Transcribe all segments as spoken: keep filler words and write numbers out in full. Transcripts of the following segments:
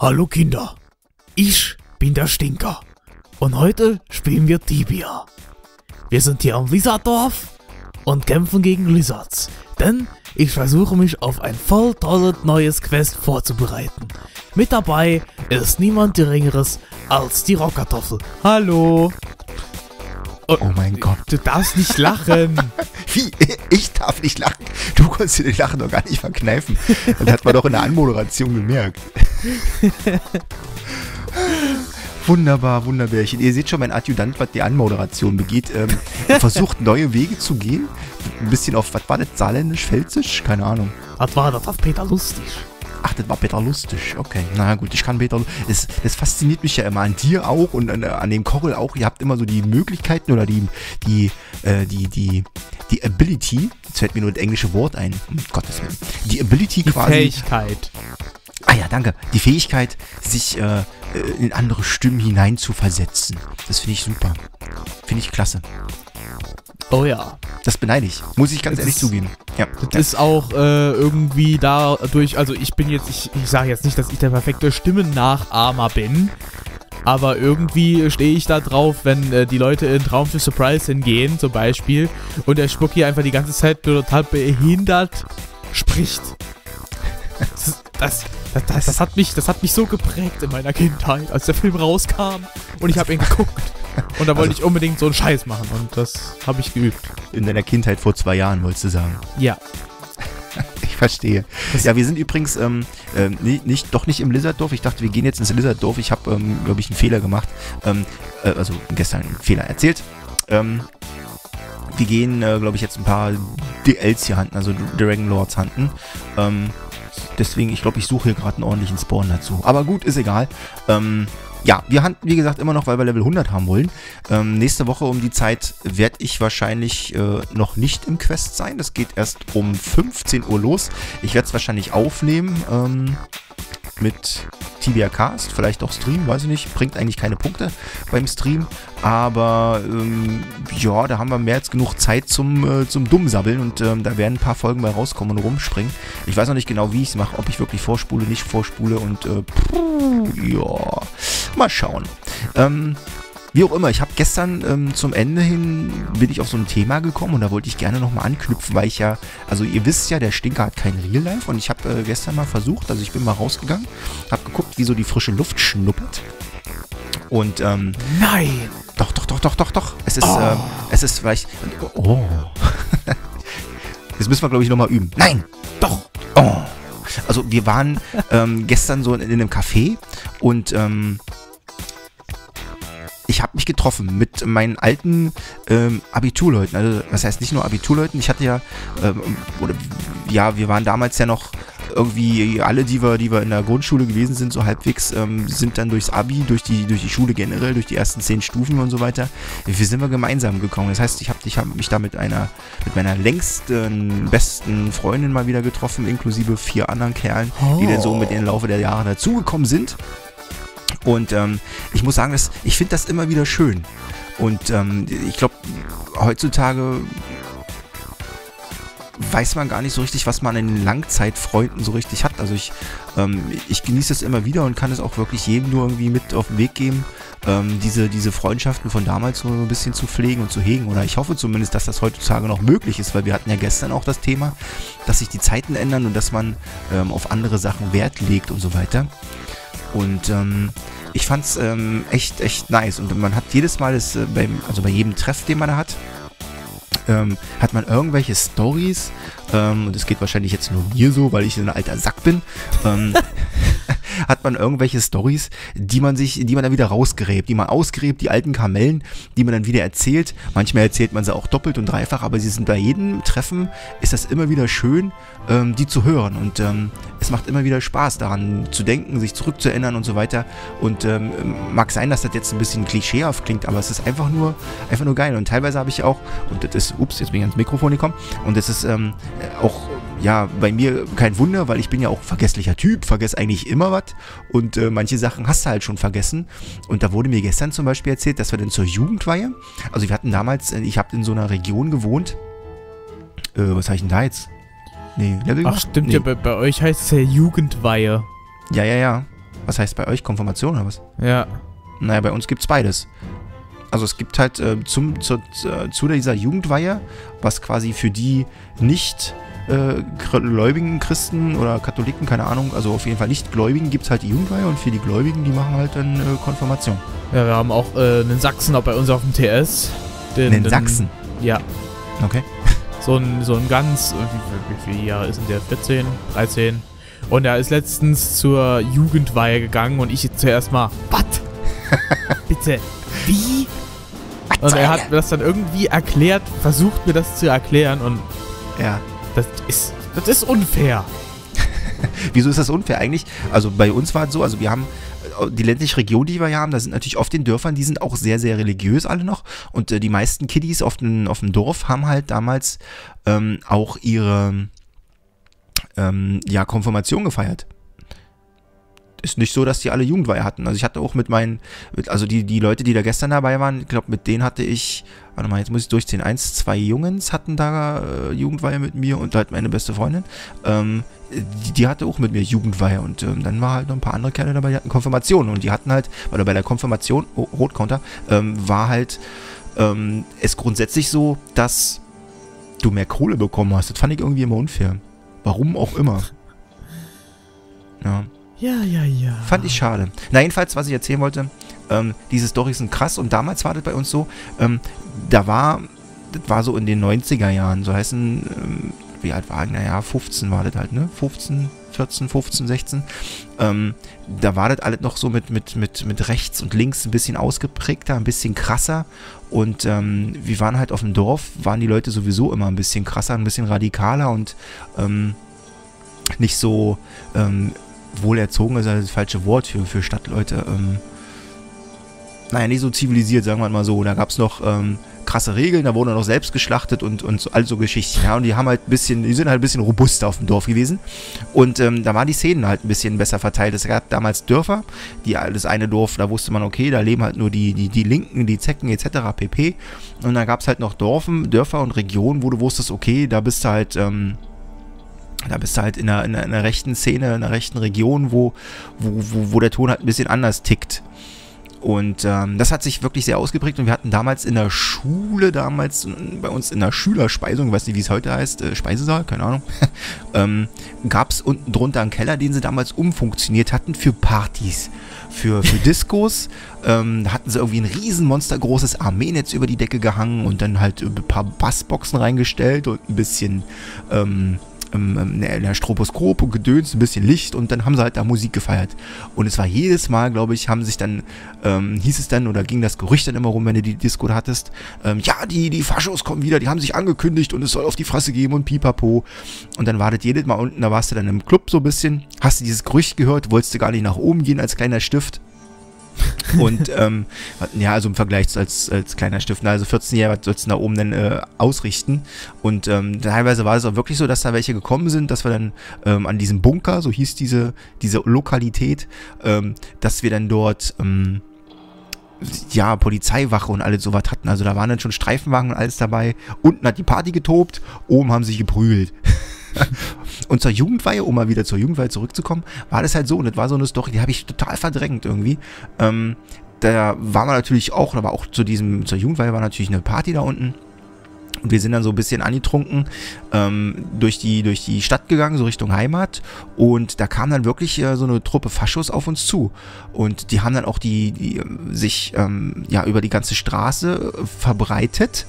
Hallo Kinder, ich bin der Stinker und heute spielen wir Tibia. Wir sind hier am Wizarddorf und kämpfen gegen Lizards, denn ich versuche mich auf ein voll tolles neues Quest vorzubereiten. Mit dabei ist niemand Geringeres als die Rockkartoffel. Hallo! Oh, oh mein Gott, du darfst nicht lachen. Wie? Ich darf nicht lachen? Du konntest dir den Lachen doch gar nicht verkneifen. Das hat man doch in der Anmoderation gemerkt. Wunderbar, wunderbärchen. Ihr seht schon, mein Adjutant, was die Anmoderation begeht, ähm, versucht neue Wege zu gehen. Ein bisschen auf, was war das? Saarländisch, Pfälzisch? Keine Ahnung. Was war das? Das war Peter Lustig. Ach, das war Peter Lustig. Okay, na gut, ich kann Peter das, das fasziniert mich ja immer an dir auch und an, an dem Korrel auch. Ihr habt immer so die Möglichkeiten oder die, die, äh, die, die, die Ability. Jetzt fällt mir nur das englische Wort ein. Um Gottes Willen. Die Ability die quasi. Fähigkeit. Ah ja, danke. Die Fähigkeit, sich äh, in andere Stimmen hineinzuversetzen. Das finde ich super. Finde ich klasse. Oh ja. Das beneide ich. Muss ich ganz das ehrlich ist, zugeben. Ja. Das ja. ist auch äh, irgendwie dadurch, also ich bin jetzt, ich, ich sage jetzt nicht, dass ich der perfekte Stimmennachahmer bin, aber irgendwie stehe ich da drauf, wenn äh, die Leute in Traumflix Surprise hingehen zum Beispiel und der Spooky einfach die ganze Zeit nur total behindert spricht. Das, das, das, das, das, hat mich, das hat mich so geprägt in meiner Kindheit, als der Film rauskam und ich habe ihn geguckt. Und da wollte also, ich unbedingt so einen Scheiß machen und das habe ich geübt. In deiner Kindheit vor zwei Jahren, wolltest du sagen? Ja. Ich verstehe. Das ja, wir sind übrigens ähm, äh, nicht, doch nicht im Lizarddorf. Ich dachte, wir gehen jetzt ins Lizarddorf. Ich habe, ähm, glaube ich, einen Fehler gemacht. Ähm, äh, also gestern einen Fehler erzählt. Ähm, wir gehen, äh, glaube ich, jetzt ein paar D Ls hier handen, also Dragonlords handen. Ähm, deswegen, ich glaube, ich suche hier gerade einen ordentlichen Spawn dazu. Aber gut, ist egal. Ähm... Ja, wir haben, wie gesagt, immer noch, weil wir Level hundert haben wollen. Ähm, nächste Woche um die Zeit werde ich wahrscheinlich äh, noch nicht im Quest sein. Das geht erst um fünfzehn Uhr los. Ich werde es wahrscheinlich aufnehmen ähm, mit Tibia Cast, vielleicht auch Stream, weiß ich nicht. Bringt eigentlich keine Punkte beim Stream. Aber ähm, ja, da haben wir mehr als genug Zeit zum, äh, zum Dummsabbeln. Und ähm, da werden ein paar Folgen bei rauskommen und rumspringen. Ich weiß noch nicht genau, wie ich es mache. Ob ich wirklich vorspule, nicht vorspule und äh, ja... Mal schauen. Ähm, wie auch immer, ich habe gestern ähm, zum Ende hin, bin ich auf so ein Thema gekommen und da wollte ich gerne nochmal anknüpfen, weil ich ja, also ihr wisst ja, der Stinker hat kein Real Life und ich habe äh, gestern mal versucht, also ich bin mal rausgegangen, habe geguckt, wie so die frische Luft schnuppert und ähm, nein! Doch, doch, doch, doch, doch, doch. Es ist, oh. ähm, es ist vielleicht, oh. Jetzt müssen wir, glaube ich, nochmal üben. Nein! Doch! Oh. Also wir waren ähm, gestern so in, in einem Café und, ähm, ich habe mich getroffen mit meinen alten ähm, Abiturleuten. Also, was heißt nicht nur Abiturleuten? Ich hatte ja, ähm, oder ja, wir waren damals ja noch irgendwie alle, die wir, die wir in der Grundschule gewesen sind, so halbwegs, ähm, sind dann durchs Abi, durch die, durch die Schule generell, durch die ersten zehn Stufen und so weiter. Wir sind wir gemeinsam gekommen. Das heißt, ich habe ich hab mich da mit einer, mit meiner längsten, besten Freundin mal wieder getroffen, inklusive vier anderen Kerlen, oh. die dann so mit im Laufe der Jahre dazugekommen sind. Und ähm, ich muss sagen, dass, ich finde das immer wieder schön. Und ähm, ich glaube, heutzutage weiß man gar nicht so richtig, was man in Langzeitfreunden so richtig hat. Also ich, ähm, ich genieße das immer wieder und kann es auch wirklich jedem nur irgendwie mit auf den Weg geben, ähm, diese, diese Freundschaften von damals so ein bisschen zu pflegen und zu hegen. Oder ich hoffe zumindest, dass das heutzutage noch möglich ist, weil wir hatten ja gestern auch das Thema, dass sich die Zeiten ändern und dass man ähm, auf andere Sachen Wert legt und so weiter. Und ähm, ich fand's ähm, echt, echt nice. Und man hat jedes Mal, das, äh, beim, also bei jedem Treff, den man da hat, ähm, hat man irgendwelche Stories. Ähm, und das geht wahrscheinlich jetzt nur mir so, weil ich so ein alter Sack bin. Ähm, hat man irgendwelche Stories, die man sich, die man dann wieder rausgräbt, die man ausgräbt, die alten Kamellen, die man dann wieder erzählt. Manchmal erzählt man sie auch doppelt und dreifach, aber sie sind bei jedem Treffen, ist das immer wieder schön, ähm, die zu hören. Und ähm, es macht immer wieder Spaß, daran zu denken, sich zurückzuerinnern und so weiter. Und ähm, mag sein, dass das jetzt ein bisschen klischeehaft klingt, aber es ist einfach nur, einfach nur geil. Und teilweise habe ich auch, und das ist, ups, jetzt bin ich ans Mikrofon gekommen, und das ist ähm, auch... Ja, bei mir kein Wunder, weil ich bin ja auch vergesslicher Typ, vergesse eigentlich immer was und äh, manche Sachen hast du halt schon vergessen und da wurde mir gestern zum Beispiel erzählt, dass wir dann zur Jugendweihe, also wir hatten damals, ich habe in so einer Region gewohnt, äh, was habe ich denn da jetzt? Nee, Level Ach stimmt, nee. ja, bei, bei euch heißt es ja Jugendweihe. Ja, ja, ja. Was heißt bei euch? Konfirmation oder was? Ja. Naja, bei uns gibt's beides. Also es gibt halt äh, zum, zu, zu dieser Jugendweihe, was quasi für die nicht äh, gläubigen Christen oder Katholiken, keine Ahnung, also auf jeden Fall nicht Gläubigen, gibt es halt die Jugendweihe und für die Gläubigen, die machen halt dann äh, Konfirmation. Ja, wir haben auch äh, einen Sachsen auch bei uns auf dem T S. Den, den, den Sachsen? Ja. Okay. So ein, so ein ganz, wie, wie viele Jahre ist denn der? vierzehn, dreizehn? Und er ist letztens zur Jugendweihe gegangen und ich zuerst mal, was? Bitte, wie? Und er hat mir das dann irgendwie erklärt, versucht mir das zu erklären und ja, das ist, das ist unfair. Wieso ist das unfair eigentlich? Also bei uns war es so, also wir haben die ländliche Region, die wir hier haben, da sind natürlich oft in Dörfern, die sind auch sehr, sehr religiös alle noch und äh, die meisten Kiddies auf dem, auf dem Dorf haben halt damals ähm, auch ihre ähm, ja, Konfirmation gefeiert. Ist nicht so, dass die alle Jugendweihe hatten. Also ich hatte auch mit meinen, also die, die Leute, die da gestern dabei waren, ich glaube, mit denen hatte ich, warte mal, jetzt muss ich durchziehen, eins, zwei Jungs hatten da äh, Jugendweihe mit mir und halt meine beste Freundin, ähm, die, die hatte auch mit mir Jugendweihe und ähm, dann war halt noch ein paar andere Kerle dabei, die hatten Konfirmationen und die hatten halt, oder bei der Konfirmation, oh, Rotkonter, ähm, war halt ähm, es grundsätzlich so, dass du mehr Kohle bekommen hast. Das fand ich irgendwie immer unfair. Warum auch immer. Ja. Ja, ja, ja. Fand ich schade. Na jedenfalls, was ich erzählen wollte, ähm, diese Storys sind krass und damals war das bei uns so, ähm, da war, das war so in den neunziger Jahren, so heißen, ähm, wie alt war ich, naja, fünfzehn war das halt, ne? fünfzehn, vierzehn, fünfzehn, sechzehn. Ähm, da war das alles noch so mit, mit, mit, mit rechts und links ein bisschen ausgeprägter, ein bisschen krasser und ähm, wir waren halt auf dem Dorf, waren die Leute sowieso immer ein bisschen krasser, ein bisschen radikaler und ähm, nicht so, ähm, wohlerzogen ist das falsche Wort für, für Stadtleute. Ähm, naja, nicht so zivilisiert, sagen wir mal so. Da gab es noch ähm, krasse Regeln, da wurden noch selbst geschlachtet und, und so, all so Geschichten. Ja, und die haben halt ein bisschen, die sind halt ein bisschen robuster auf dem Dorf gewesen. Und ähm, da waren die Szenen halt ein bisschen besser verteilt. Es gab damals Dörfer, die, das eine Dorf, da wusste man, okay, da leben halt nur die, die, die Linken, die Zecken et cetera pp. Und dann gab es halt noch Dörfen, Dörfer und Regionen, wo du wusstest, okay, da bist du halt... Ähm, Da bist du halt in einer, in einer rechten Szene, in einer rechten Region, wo, wo, wo, wo der Ton halt ein bisschen anders tickt. Und ähm, das hat sich wirklich sehr ausgeprägt und wir hatten damals in der Schule, damals bei uns in der Schülerspeisung, ich weiß nicht, wie es heute heißt, äh, Speisesaal, keine Ahnung, ähm, gab es unten drunter einen Keller, den sie damals umfunktioniert hatten für Partys, für, für Diskos. Ähm, da hatten sie irgendwie ein riesen monstergroßes Armeenetz über die Decke gehangen und dann halt ein paar Bassboxen reingestellt und ein bisschen... Ähm, in der Stroboskop und Gedöns, ein bisschen Licht und dann haben sie halt da Musik gefeiert. Und es war jedes Mal, glaube ich, haben sich dann, ähm, hieß es dann oder ging das Gerücht dann immer rum, wenn du die Disco hattest, ähm, ja, die, die Faschos kommen wieder, die haben sich angekündigt und es soll auf die Fresse geben und pipapo. Und dann wartet jedes Mal unten, da warst du dann im Club so ein bisschen, hast du dieses Gerücht gehört, wolltest du gar nicht nach oben gehen als kleiner Stift. Und, ähm, ja, also im Vergleich als, als kleiner Stift, also vierzehn Jahre, was sollst du da oben dann äh, ausrichten? Und ähm, teilweise war es auch wirklich so, dass da welche gekommen sind, dass wir dann ähm, an diesem Bunker, so hieß diese, diese Lokalität, ähm, dass wir dann dort, ähm, ja, Polizeiwache und alles sowas hatten. Also da waren dann schon Streifenwagen und alles dabei. Unten hat die Party getobt, oben haben sich geprügelt. Und zur Jugendweihe, um mal wieder zur Jugendweihe zurückzukommen, war das halt so. Und das war so eine Story, die habe ich total verdrängt irgendwie. Ähm, da war man natürlich auch, aber auch zu diesem, zur Jugendweihe war natürlich eine Party da unten. Und wir sind dann so ein bisschen angetrunken ähm, durch, die, durch die Stadt gegangen, so Richtung Heimat. Und da kam dann wirklich äh, so eine Truppe Faschos auf uns zu. Und die haben dann auch die, die sich ähm, ja, über die ganze Straße verbreitet.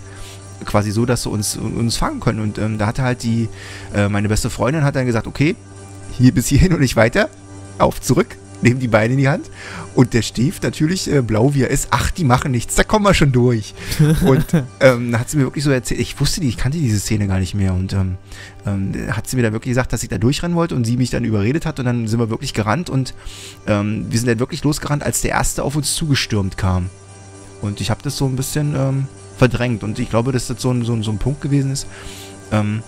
Quasi so, dass sie uns, uns fangen können. Und ähm, da hatte halt die, äh, meine beste Freundin hat dann gesagt, okay, hier bis hierhin und nicht weiter, auf, zurück, nehmen die Beine in die Hand. Und der Stief natürlich, äh, blau wie er ist, ach, die machen nichts, da kommen wir schon durch. Und ähm, hat sie mir wirklich so erzählt, ich wusste die, ich kannte diese Szene gar nicht mehr. Und ähm, ähm, hat sie mir dann wirklich gesagt, dass ich da durchrennen wollte und sie mich dann überredet hat. Und dann sind wir wirklich gerannt und ähm, wir sind dann wirklich losgerannt, als der Erste auf uns zugestürmt kam. Und ich habe das so ein bisschen... Ähm, verdrängt und ich glaube, dass das so ein, so ein, so ein Punkt gewesen ist. Ähm,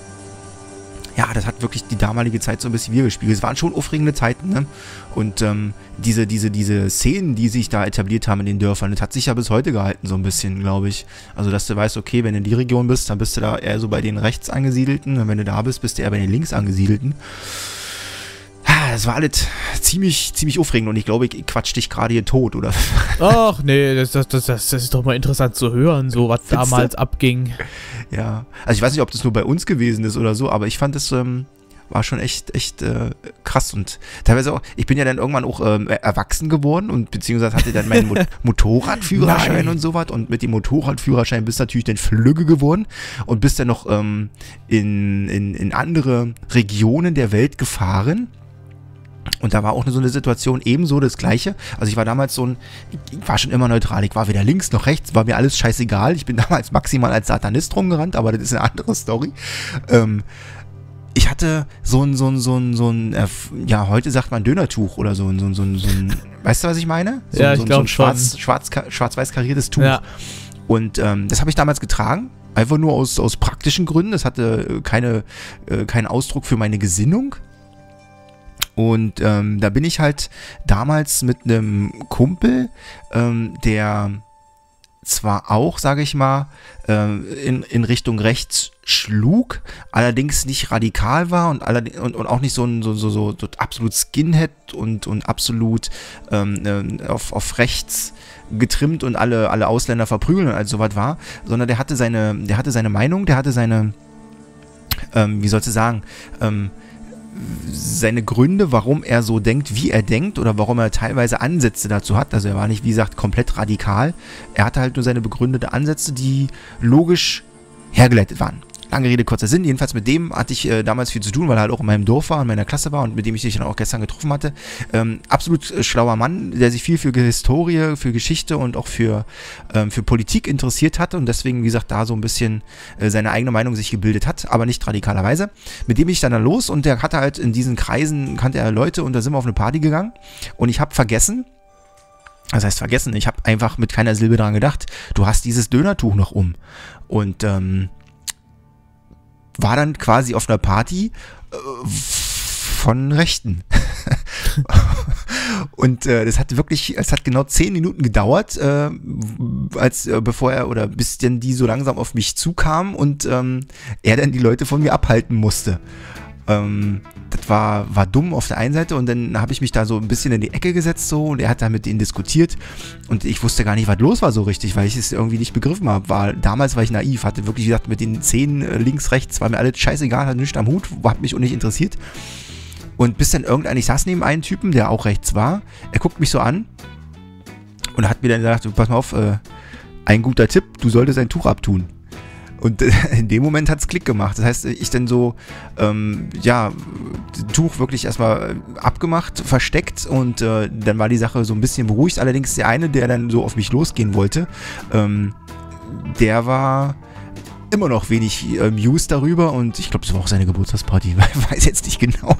ja, das hat wirklich die damalige Zeit so ein bisschen widergespiegelt. Es waren schon aufregende Zeiten, ne? Und ähm, diese, diese, diese Szenen, die sich da etabliert haben in den Dörfern, das hat sich ja bis heute gehalten, so ein bisschen, glaube ich. Also, dass du weißt, okay, wenn du in die Region bist, dann bist du da eher so bei den rechts angesiedelten und wenn du da bist, bist du eher bei den links angesiedelten. das war alles ziemlich, ziemlich aufregend und ich glaube, ich quatsch dich gerade hier tot, oder? Ach, nee, das, das, das, das ist doch mal interessant zu hören, so was damals abging. Ja, also ich weiß nicht, ob das nur bei uns gewesen ist oder so, aber ich fand das ähm, war schon echt, echt äh, krass und teilweise auch, ich bin ja dann irgendwann auch ähm, erwachsen geworden und beziehungsweise hatte dann meinen Mo Motorradführerschein und sowas und mit dem Motorradführerschein bist du natürlich dann flügge geworden und bist dann noch ähm, in, in, in andere Regionen der Welt gefahren. Und da war auch so eine Situation ebenso das Gleiche. Also ich war damals so ein, ich war schon immer neutral, ich war weder links noch rechts, war mir alles scheißegal. Ich bin damals maximal als Satanist rumgerannt, aber das ist eine andere Story. Ähm, ich hatte so ein, so ein, so ein, so ein, äh, ja, heute sagt man Dönertuch oder so ein, so ein, so ein, so ein weißt du, was ich meine? So, ja, ich so, glaub so ein schwarz, schwarz, schwarz-weiß kariertes Tuch. Ja. Und ähm, das habe ich damals getragen. Einfach nur aus, aus praktischen Gründen. Das hatte keine, äh, keinen Ausdruck für meine Gesinnung. Und ähm, da bin ich halt damals mit einem Kumpel, ähm, der zwar auch, sage ich mal, ähm, in, in Richtung rechts schlug, allerdings nicht radikal war und, und, und auch nicht so, ein, so, so, so, so absolut Skinhead und, und absolut ähm, auf, auf rechts getrimmt und alle, alle Ausländer verprügeln und all sowas war, sondern der hatte seine, der hatte seine Meinung, der hatte seine, ähm, wie sollst du sagen, ähm, seine Gründe, warum er so denkt, wie er denkt oder warum er teilweise Ansätze dazu hat. Also er war nicht, wie gesagt, komplett radikal. Er hatte halt nur seine begründete Ansätze, die logisch hergeleitet waren. Lange Rede, kurzer Sinn. Jedenfalls mit dem hatte ich äh, damals viel zu tun, weil er halt auch in meinem Dorf war, in meiner Klasse war und mit dem ich dich dann auch gestern getroffen hatte. Ähm, absolut äh, schlauer Mann, der sich viel für Historie, für Geschichte und auch für, ähm, für Politik interessiert hatte und deswegen, wie gesagt, da so ein bisschen äh, seine eigene Meinung sich gebildet hat, aber nicht radikalerweise. Mit dem bin ich dann, dann los und der hatte halt in diesen Kreisen, kannte er Leute und da sind wir auf eine Party gegangen und ich habe vergessen, das heißt vergessen, ich habe einfach mit keiner Silbe dran gedacht, du hast dieses Dönertuch noch um und ähm, war dann quasi auf einer Party äh, von Rechten. Und äh, das hat wirklich, es hat genau zehn Minuten gedauert, äh, als äh, bevor er oder bis denn die so langsam auf mich zukamen und ähm, er dann die Leute von mir abhalten musste. Ähm, das war, war dumm auf der einen Seite und dann habe ich mich da so ein bisschen in die Ecke gesetzt so und er hat da mit denen diskutiert und ich wusste gar nicht, was los war so richtig, weil ich es irgendwie nicht begriffen habe. War, damals war ich naiv, hatte wirklich gesagt, mit den Zähnen links, rechts, war mir alles scheißegal, hat nichts am Hut, hat mich auch nicht interessiert. Und bis dann irgendein, ich saß neben einem Typen, der auch rechts war, er guckt mich so an und hat mir dann gesagt, pass mal auf, äh, ein guter Tipp, du solltest ein Tuch abtun. Und in dem Moment hat es Klick gemacht. Das heißt, ich dann so, ähm, ja, Tuch wirklich erstmal abgemacht, versteckt und äh, dann war die Sache so ein bisschen beruhigt. Allerdings der eine, der dann so auf mich losgehen wollte, ähm, der war immer noch wenig ähm, News darüber und ich glaube, es war auch seine Geburtstagsparty, ich weiß jetzt nicht genau.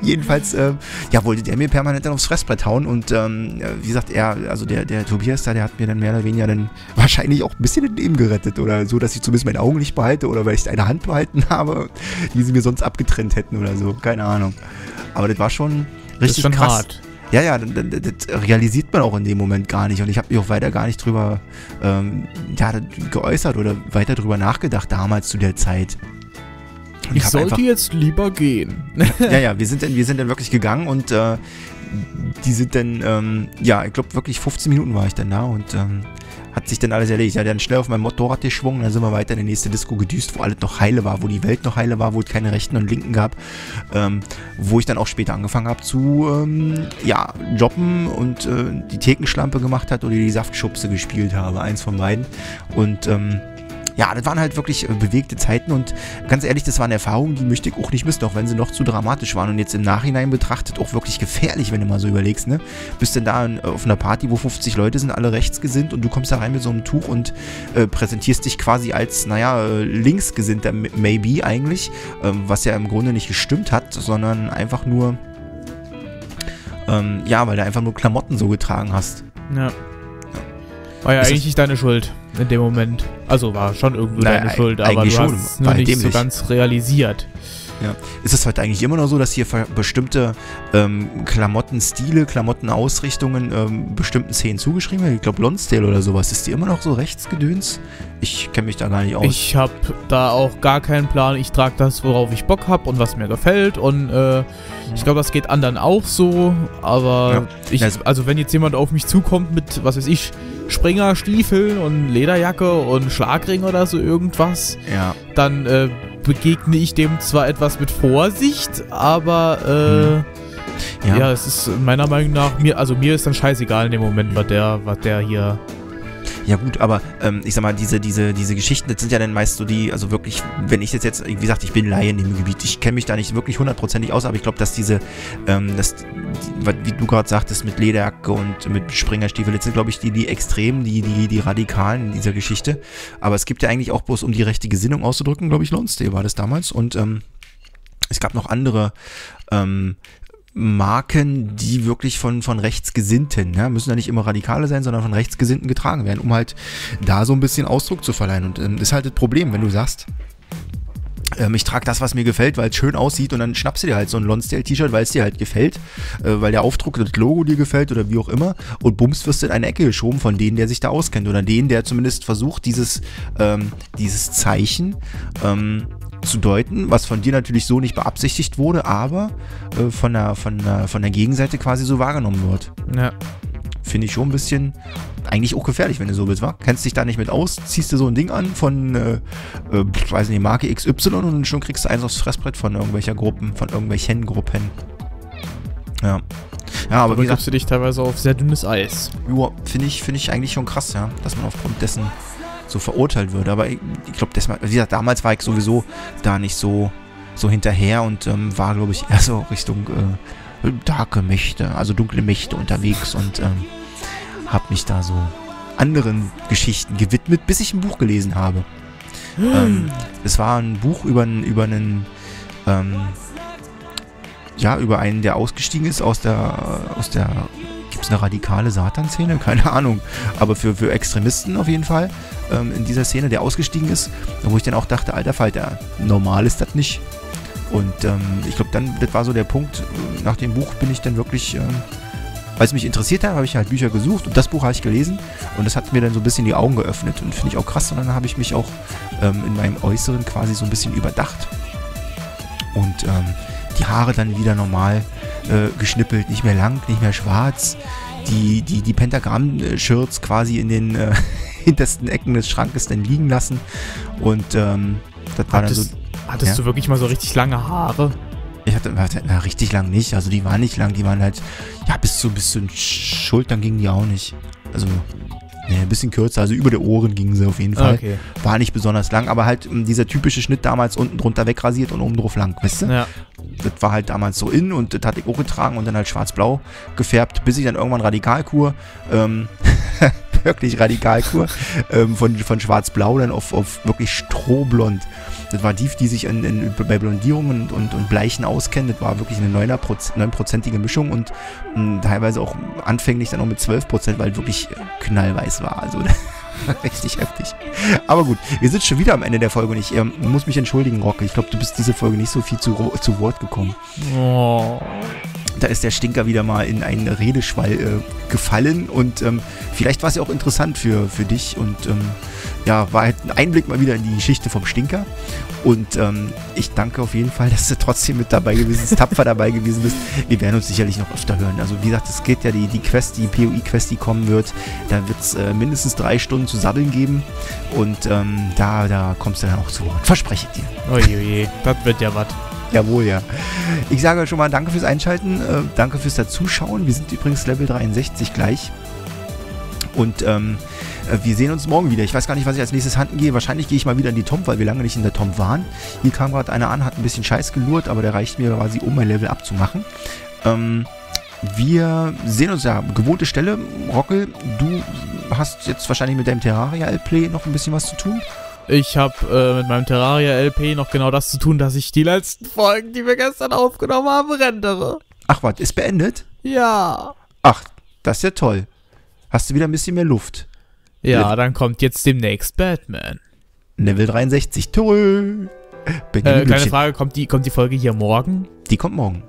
Jedenfalls, äh, ja, wollte der mir permanent dann aufs Fressbrett hauen und ähm, wie gesagt, er, also der, der Tobias da, der hat mir dann mehr oder weniger dann wahrscheinlich auch ein bisschen in dem gerettet oder so, dass ich zumindest meine Augen nicht behalte oder weil ich eine Hand behalten habe, die sie mir sonst abgetrennt hätten oder so, keine Ahnung. Aber das war schon richtig krass. Das ist schon hart. Ja, ja, das, das realisiert man auch in dem Moment gar nicht und ich habe mich auch weiter gar nicht drüber ähm, ja, geäußert oder weiter drüber nachgedacht damals zu der Zeit. Und ich sollte jetzt lieber gehen. Ja, ja, wir sind dann, wir sind dann wirklich gegangen und äh, die sind dann, ähm, ja, ich glaube wirklich fünfzehn Minuten war ich dann da und ähm, hat sich dann alles erledigt. Ich habe dann schnell auf mein Motorrad geschwungen, dann sind wir weiter in die nächste Disco gedüst, wo alles noch heile war, wo die Welt noch heile war, wo es keine Rechten und Linken gab, ähm, wo ich dann auch später angefangen habe zu, ähm, ja, jobben und äh, die Thekenschlampe gemacht hat oder die Saftschubse gespielt habe, eins von beiden und, ähm, ja, das waren halt wirklich bewegte Zeiten und ganz ehrlich, das waren Erfahrungen, die möchte ich auch nicht missen, auch wenn sie noch zu dramatisch waren und jetzt im Nachhinein betrachtet auch wirklich gefährlich, wenn du mal so überlegst, ne? Bist denn da auf einer Party, wo fünfzig Leute sind, alle rechtsgesinnt und du kommst da rein mit so einem Tuch und äh, präsentierst dich quasi als, naja, linksgesinnter maybe eigentlich, ähm, was ja im Grunde nicht gestimmt hat, sondern einfach nur, ähm, ja, weil du einfach nur Klamotten so getragen hast. Ja. War ja ist eigentlich nicht deine Schuld in dem Moment. Also war schon irgendwie naja, deine Schuld, aber du hast es nur nicht so ganz realisiert. Ja. Ist es heute eigentlich immer noch so, dass hier bestimmte ähm, Klamottenstile, Klamottenausrichtungen ähm, bestimmten Szenen zugeschrieben werden? Ich glaube, Lonsdale oder sowas. Ist die immer noch so rechtsgedöns? Ich kenne mich da gar nicht aus. Ich habe da auch gar keinen Plan. Ich trage das, worauf ich Bock habe und was mir gefällt. Und äh, ich glaube, das geht anderen auch so. Aber ja. ich, also wenn jetzt jemand auf mich zukommt mit, was weiß ich, Springerstiefeln und Lederjacke und Schlagring oder so irgendwas, ja. dann äh, begegne ich dem zwar etwas mit Vorsicht, aber äh, ja. ja, es ist meiner Meinung nach, mir, also mir ist dann scheißegal in dem Moment, was der, was der hier... Ja gut, aber ähm, ich sag mal, diese, diese, diese Geschichten, das sind ja dann meist so die, also wirklich, wenn ich jetzt jetzt, wie gesagt, ich bin Laie in dem Gebiet, ich kenne mich da nicht wirklich hundertprozentig aus, aber ich glaube, dass diese, ähm, dass, die, wie du gerade sagtest, mit Lederjacke und mit Springerstiefel, das sind, glaube ich, die, die Extremen, die, die, die Radikalen in dieser Geschichte, aber es gibt ja eigentlich auch bloß, um die rechte Gesinnung auszudrücken, glaube ich, Lonsdale war das damals und ähm, es gab noch andere, ähm, Marken, die wirklich von, von Rechtsgesinnten, ja, müssen ja nicht immer Radikale sein, sondern von Rechtsgesinnten getragen werden, um halt da so ein bisschen Ausdruck zu verleihen. Und ähm, das ist halt das Problem, wenn du sagst, ähm, ich trage das, was mir gefällt, weil es schön aussieht und dann schnappst du dir halt so ein Lonsdale-T-Shirt, weil es dir halt gefällt, äh, weil der Aufdruck, das Logo dir gefällt oder wie auch immer und bums wirst du in eine Ecke geschoben von denen, der sich da auskennt oder denen, der zumindest versucht, dieses, ähm, dieses Zeichen, ähm, zu deuten, was von dir natürlich so nicht beabsichtigt wurde, aber äh, von, der, von, der, von der Gegenseite quasi so wahrgenommen wird. Ja. Finde ich schon ein bisschen, eigentlich auch gefährlich, wenn du so willst, wa? Kennst dich da nicht mit aus, ziehst du so ein Ding an von, äh, äh, weiß nicht, Marke X Y und schon kriegst du eins aufs Fressbrett von irgendwelcher Gruppen, von irgendwelchen Gruppen. Ja. Ja, aber wie gesagt, du dich teilweise auf sehr dünnes Eis. Ja, finde ich, finde ich eigentlich schon krass, ja, dass man aufgrund dessen so verurteilt würde, aber ich, ich glaube, wie gesagt, damals war ich sowieso da nicht so, so hinterher und ähm, war, glaube ich, eher so Richtung äh, darke Mächte, also dunkle Mächte unterwegs und ähm, habe mich da so anderen Geschichten gewidmet, bis ich ein Buch gelesen habe. Hm. Ähm, es war ein Buch über, über einen ähm, ja, über einen, der ausgestiegen ist aus der, aus der gibt es eine radikale Satan-Szene? Keine Ahnung. Aber für, für Extremisten auf jeden Fall ähm, in dieser Szene, der ausgestiegen ist, wo ich dann auch dachte, alter Falter, normal ist das nicht. Und ähm, ich glaube, dann, das war so der Punkt, nach dem Buch bin ich dann wirklich, ähm, weil es mich interessiert hat, habe ich halt Bücher gesucht und das Buch habe ich gelesen und das hat mir dann so ein bisschen die Augen geöffnet und finde ich auch krass. Und dann habe ich mich auch ähm, in meinem Äußeren quasi so ein bisschen überdacht und ähm, die Haare dann wieder normal äh, geschnippelt, nicht mehr lang, nicht mehr schwarz, die, die, die Pentagramm-Shirts quasi in den äh, hintersten Ecken des Schrankes dann liegen lassen und ähm, das war hattest, dann so... Hattest ja? du wirklich mal so richtig lange Haare? Ich hatte, na, richtig lang nicht, also die waren nicht lang, die waren halt, ja, bis zu, bis zu den Schultern gingen die auch nicht, also... Nee, ein bisschen kürzer, also über die Ohren gingen sie auf jeden Fall. Okay. War nicht besonders lang, aber halt dieser typische Schnitt damals unten drunter wegrasiert und oben drauf lang, weißt du? Ja. Das war halt damals so in und das hatte ich auch getragen und dann halt schwarz-blau gefärbt, bis ich dann irgendwann Radikalkur, ähm, wirklich Radikalkur, ähm, von, von schwarz-blau dann auf, auf wirklich strohblond. Das war die, die sich in, in, bei Blondierungen und, und, und Bleichen auskennen. Das war wirklich eine neunprozentige Mischung und mh, teilweise auch anfänglich dann auch mit zwölf Prozent, weil wirklich knallweiß war. Also richtig heftig. Aber gut, wir sind schon wieder am Ende der Folge und ich ähm, muss mich entschuldigen, Rocke. Ich glaube, du bist diese Folge nicht so viel zu, zu Wort gekommen. Oh. Da ist der Stinker wieder mal in einen Redeschwall äh, gefallen und ähm, vielleicht war es ja auch interessant für, für dich und ähm, ja, war halt ein Einblick mal wieder in die Geschichte vom Stinker und ähm, ich danke auf jeden Fall, dass du trotzdem mit dabei gewesen bist, tapfer dabei gewesen bist. Wir werden uns sicherlich noch öfter hören. Also wie gesagt, es geht ja die, die Quest, die P O I-Quest, die kommen wird, da wird es äh, mindestens drei Stunden zu sabbeln geben und ähm, da, da kommst du dann auch zu Wort. Verspreche ich dir. Oje, das wird ja was. Jawohl, ja. Ich sage schon mal danke fürs Einschalten, äh, danke fürs Dazuschauen. Wir sind übrigens Level dreiundsechzig gleich. Und ähm, wir sehen uns morgen wieder. Ich weiß gar nicht, was ich als nächstes handen gehe. Wahrscheinlich gehe ich mal wieder in die Tomb, weil wir lange nicht in der Tomb waren. Hier kam gerade einer an, hat ein bisschen Scheiß gelurrt, aber der reicht mir quasi, um mein Level abzumachen. Ähm, wir sehen uns ja. Gewohnte Stelle. Rockel, du hast jetzt wahrscheinlich mit deinem Terraria-L P noch ein bisschen was zu tun. Ich habe äh, mit meinem Terraria-L P noch genau das zu tun, dass ich die letzten Folgen, die wir gestern aufgenommen haben, rendere. Ach was, ist beendet? Ja. Ach, das ist ja toll. Hast du wieder ein bisschen mehr Luft. Ja, Le dann kommt jetzt demnächst Batman. Level dreiundsechzig. Tschüss. Äh, kleine Frage, kommt die, kommt die Folge hier morgen? Die kommt morgen.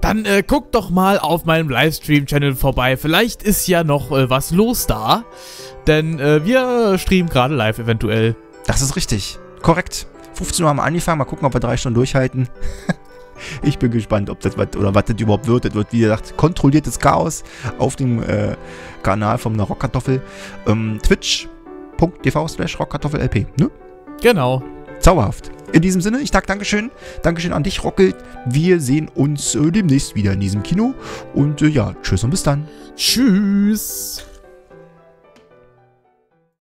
Dann äh, guckt doch mal auf meinem Livestream-Channel vorbei. Vielleicht ist ja noch äh, was los da. Denn äh, wir streamen gerade live eventuell. Das ist richtig. Korrekt. fünfzehn Uhr haben wir angefangen. Mal gucken, ob wir drei Stunden durchhalten. Ich bin gespannt, ob das was oder was das überhaupt wird. Das wird, wie gesagt, kontrolliertes Chaos auf dem äh, Kanal von der Rockkartoffel. Ähm, Twitch punkt t v slash Rockkartoffel L P. Ne? Genau. Zauberhaft. In diesem Sinne, ich sage Dankeschön. Dankeschön an dich, Rockelt. Wir sehen uns äh, demnächst wieder in diesem Kino. Und äh, ja, tschüss und bis dann. Tschüss.